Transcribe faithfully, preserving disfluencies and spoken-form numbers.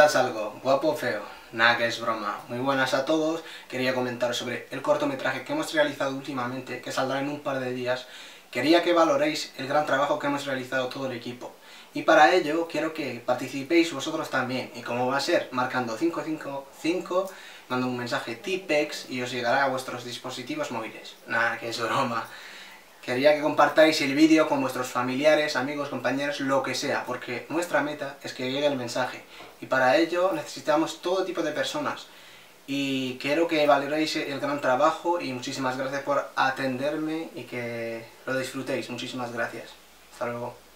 comentas algo, guapo o feo. Nada, que es broma. Muy buenas a todos. Quería comentaros sobre el cortometraje que hemos realizado últimamente, que saldrá en un par de días. Quería que valoréis el gran trabajo que hemos realizado todo el equipo. Y para ello quiero que participéis vosotros también. ¿Y cómo va a ser? Marcando cinco cinco cinco, mando un mensaje Tipex y os llegará a vuestros dispositivos móviles. Nada, que es broma. Quería que compartáis el vídeo con vuestros familiares, amigos, compañeros, lo que sea, porque nuestra meta es que llegue el mensaje. Y para ello necesitamos todo tipo de personas. Y quiero que valoréis el gran trabajo y muchísimas gracias por atenderme y que lo disfrutéis. Muchísimas gracias. Hasta luego.